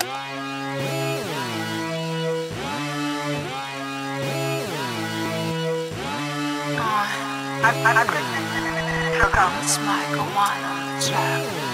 I've been Michael One on the track.